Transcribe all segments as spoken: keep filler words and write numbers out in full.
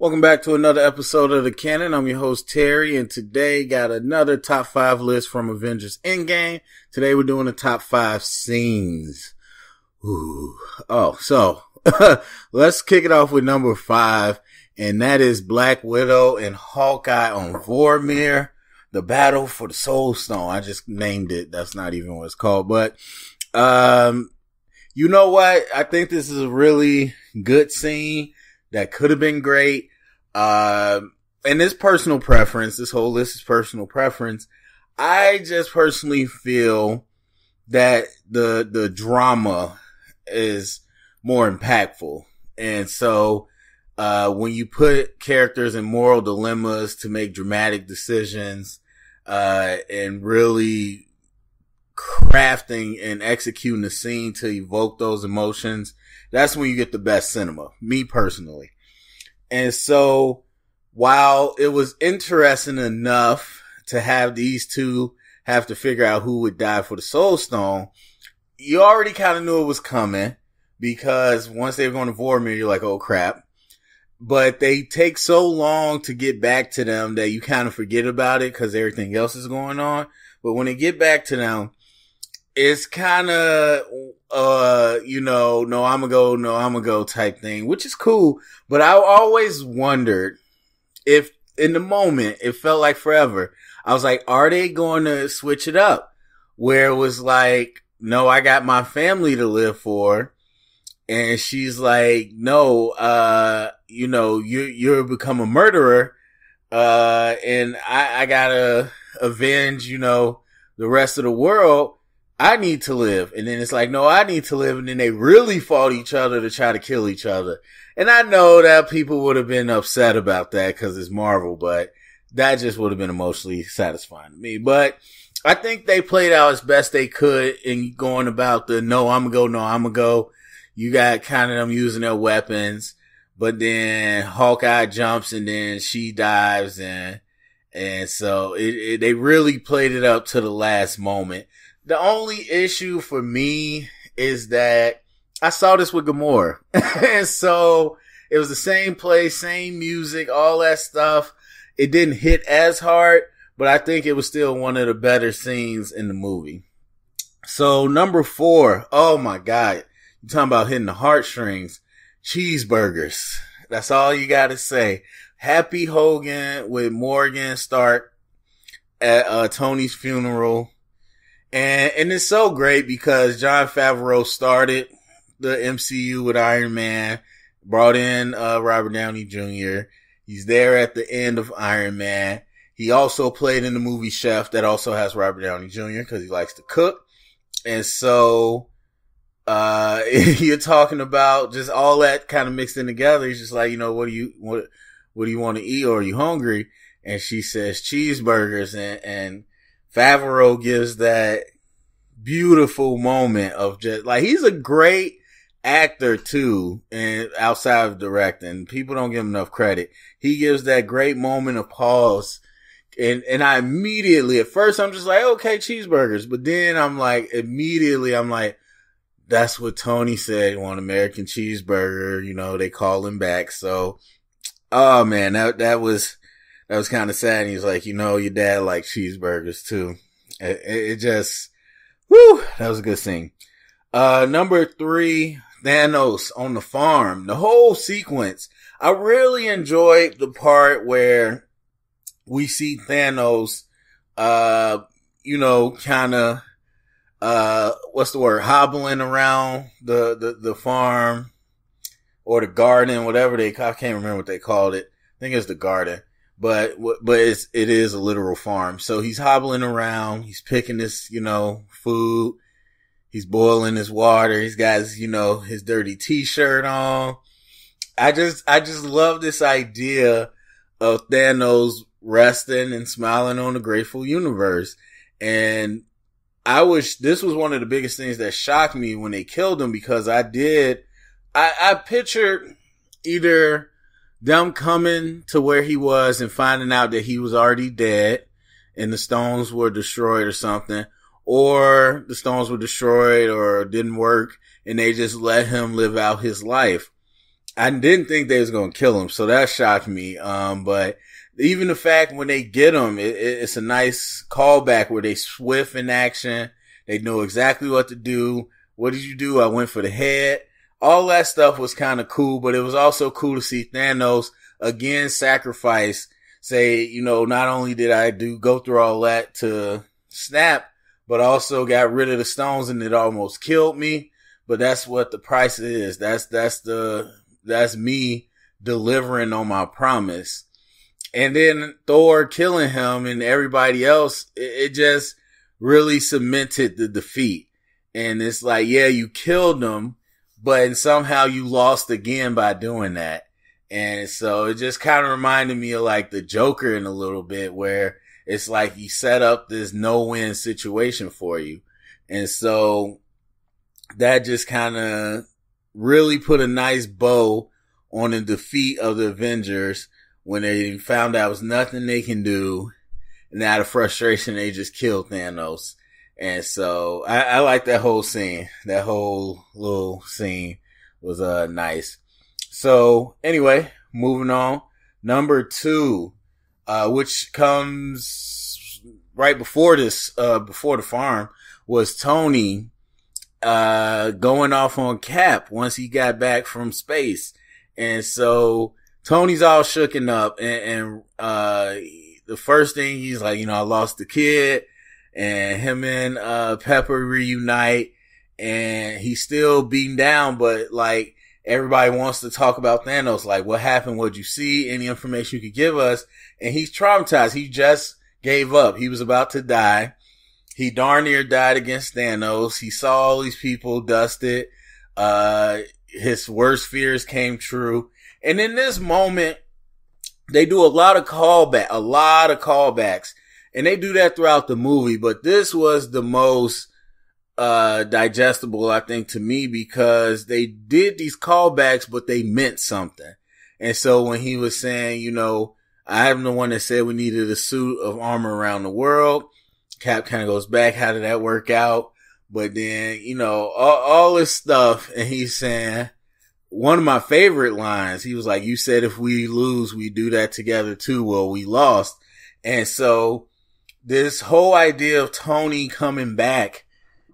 Welcome back to another episode of The Canon. I'm your host, Terry, and today got another top five list from Avengers Endgame. Today we're doing the top five scenes. Ooh. Oh, so let's kick it off with number five, and that is Black Widow and Hawkeye on Vormir, the battle for the Soul Stone. I just named it. That's not even what it's called, but um, you know what? I think this is a really good scene. That could have been great. Uh, and this personal preference, this whole list is personal preference. I just personally feel that the, the drama is more impactful. And so, uh, when you put characters in moral dilemmas to make dramatic decisions, uh, and really crafting and executing the scene to evoke those emotions, that's when you get the best cinema, me personally. And so while it was interesting enough to have these two have to figure out who would die for the Soul Stone, you already kind of knew it was coming because once they were going to Vormir, you're like, oh crap. But they take so long to get back to them that you kind of forget about it because everything else is going on. But when they get back to them, it's kind of, uh, you know, no, I'm going to go, no, I'm going to go type thing, which is cool. But I always wondered if in the moment, it felt like forever. I was like, are they going to switch it up? Where it was like, no, I got my family to live for. And she's like, no, uh, you know, you, you're become a murderer. Uh, and I, I got to avenge, you know, the rest of the world. I need to live. And then it's like, no, I need to live. And then they really fought each other to try to kill each other. And I know that people would have been upset about that because it's Marvel, but that just would have been emotionally satisfying to me. But I think they played out as best they could in going about the no, I'm going to go, no, I'm going to go. You got kind of them using their weapons, but then Hawkeye jumps and then she dives in. And so it, it, they really played it up to the last moment. The only issue for me is that I saw this with Gamora. And so it was the same play, same music, all that stuff. It didn't hit as hard, but I think it was still one of the better scenes in the movie. So number four. Oh my God. You're talking about hitting the heartstrings. Cheeseburgers. That's all you got to say. Happy Hogan with Morgan Stark at uh, Tony's funeral. And, and it's so great because John Favreau started the M C U with Iron Man, brought in, uh, Robert Downey Junior He's there at the end of Iron Man. He also played in the movie Chef that also has Robert Downey Junior because he likes to cook. And so, uh, you're talking about just all that kind of mixed in together. He's just like, you know, what do you, what, what do you want to eat? Or are you hungry? And she says cheeseburgers and, and, Favreau gives that beautiful moment of just like, he's a great actor too. And outside of directing, people don't give him enough credit. He gives that great moment of pause. And, and I immediately, at first I'm just like, okay, cheeseburgers. But then I'm like, immediately I'm like, that's what Tony said on American Cheeseburger. You know, they call him back. So, oh man, that, that was, That was kind of sad. And he was like, you know, your dad likes cheeseburgers too. It, it, it just, whew, that was a good scene. Uh, number three, Thanos on the farm. The whole sequence. I really enjoyed the part where we see Thanos, uh, you know, kind of, uh, what's the word? Hobbling around the, the, the farm or the garden, whatever they, I can't remember what they called it. I think it's the garden. But, but it's, it is a literal farm. So he's hobbling around. He's picking this, you know, food. He's boiling his water. He's got his, you know, his dirty t-shirt on. I just, I just love this idea of Thanos resting and smiling on the grateful universe. And I wish this was one of the biggest things that shocked me when they killed him because I did, I, I pictured either them coming to where he was and finding out that he was already dead and the stones were destroyed or something, or the stones were destroyed or didn't work and they just let him live out his life. I didn't think they was going to kill him, so that shocked me. Um, but even the fact when they get him, it, it, it's a nice callback where they swift in action. They know exactly what to do. What did you do? I went for the head. All that stuff was kind of cool, but it was also cool to see Thanos again sacrifice, say, you know, not only did I do go through all that to snap, but also got rid of the stones and it almost killed me. But that's what the price is. That's, that's the, that's me delivering on my promise. And then Thor killing him and everybody else, it, it just really cemented the defeat. And it's like, yeah, you killed them, but somehow you lost again by doing that. And so it just kind of reminded me of like the Joker in a little bit, where it's like he set up this no-win situation for you. And so that just kind of really put a nice bow on the defeat of the Avengers when they found out there was nothing they can do. And out of frustration, they just killed Thanos. And so I, I like that whole scene. That whole little scene was uh nice. So anyway, moving on. Number two, uh, which comes right before this, uh, before the farm, was Tony uh going off on Cap once he got back from space. And so Tony's all shooken up, and, and uh the first thing he's like, you know, I lost the kid. And him and uh Pepper reunite, and he's still beaten down, but like everybody wants to talk about Thanos, like what happened, what'd you see, any information you could give us. And he's traumatized. He just gave up. He was about to die. He darn near died against Thanos. He saw all these people dusted. Uh his worst fears came true. And in this moment, they do a lot of callback, a lot of callbacks. And they do that throughout the movie, but this was the most uh digestible, I think, to me, because they did these callbacks, but they meant something. And so when he was saying, you know, I'm the one that said we needed a suit of armor around the world, Cap kind of goes back, how did that work out? But then, you know, all, all this stuff, and he's saying one of my favorite lines, he was like, you said if we lose, we do that together too. Well, we lost. And so this whole idea of Tony coming back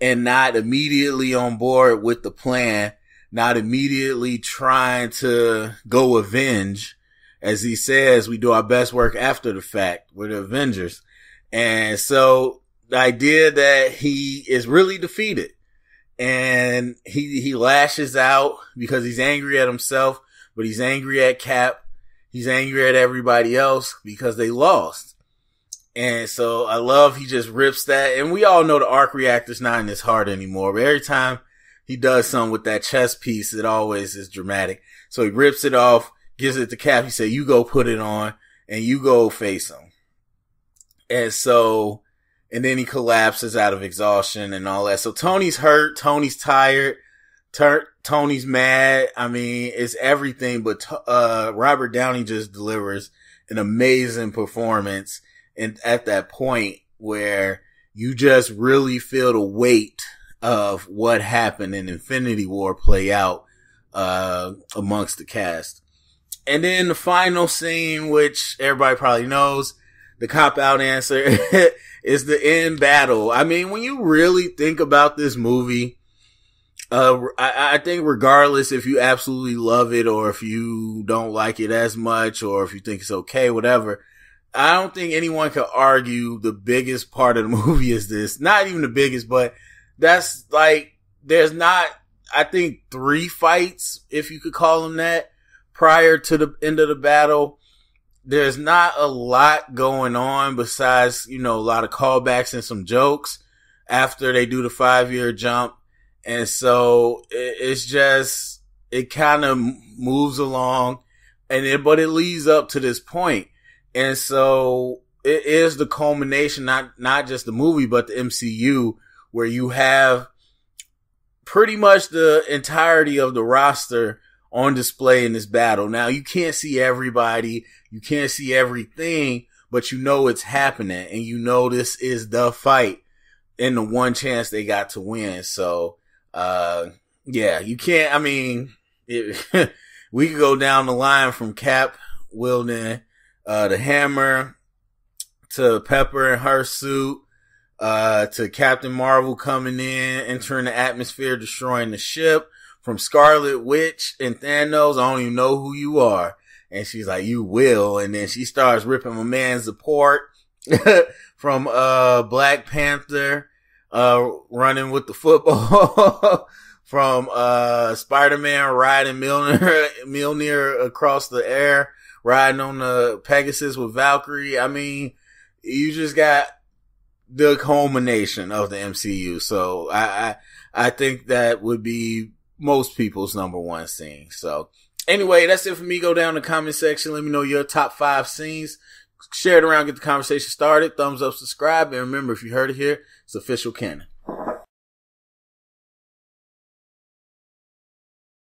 and not immediately on board with the plan, not immediately trying to go avenge, as he says, we do our best work after the fact. We're the Avengers. And so the idea that he is really defeated, and he, he lashes out because he's angry at himself, but he's angry at Cap. He's angry at everybody else because they lost. And so I love, he just rips that. And we all know the arc reactor's not in his heart anymore, but every time he does something with that chess piece, it always is dramatic. So he rips it off, gives it to Cap. He said, you go put it on and you go face him. And so, and then he collapses out of exhaustion and all that. So Tony's hurt. Tony's tired. Tur- Tony's mad. I mean, it's everything, but, uh, Robert Downey just delivers an amazing performance. And at that point where you just really feel the weight of what happened in Infinity War play out, uh, amongst the cast. And then the final scene, which everybody probably knows, the cop out answer is the end battle. I mean, when you really think about this movie, uh, I, I think regardless if you absolutely love it or if you don't like it as much or if you think it's okay, whatever, I don't think anyone could argue the biggest part of the movie is this. Not even the biggest, but that's like, there's not, I think, three fights, if you could call them that, prior to the end of the battle. There's not a lot going on besides, you know, a lot of callbacks and some jokes after they do the five-year jump. And so it's just, it kind of moves along, and it, but it leads up to this point. And so it is the culmination, not, not just the movie, but the M C U, where you have pretty much the entirety of the roster on display in this battle. Now, you can't see everybody. You can't see everything, but you know it's happening, and you know this is the fight and the one chance they got to win. So, uh, yeah, you can't, I mean, it, we could go down the line from Cap wielding uh, the hammer to Pepper in her suit uh, to Captain Marvel coming in, entering the atmosphere, destroying the ship, from Scarlet Witch and Thanos, I don't even know who you are. And she's like, you will. And then she starts ripping my man's apart from uh, Black Panther, uh, running with the football, from uh, Spider-Man riding Mjolnir, Mjolnir across the air, riding on the Pegasus with Valkyrie. I mean, you just got the culmination of the M C U. So I, I, I think that would be most people's number one scene. So anyway, that's it for me. Go down the comment section. Let me know your top five scenes. Share it around. Get the conversation started. Thumbs up, subscribe. And remember, if you heard it here, it's official canon.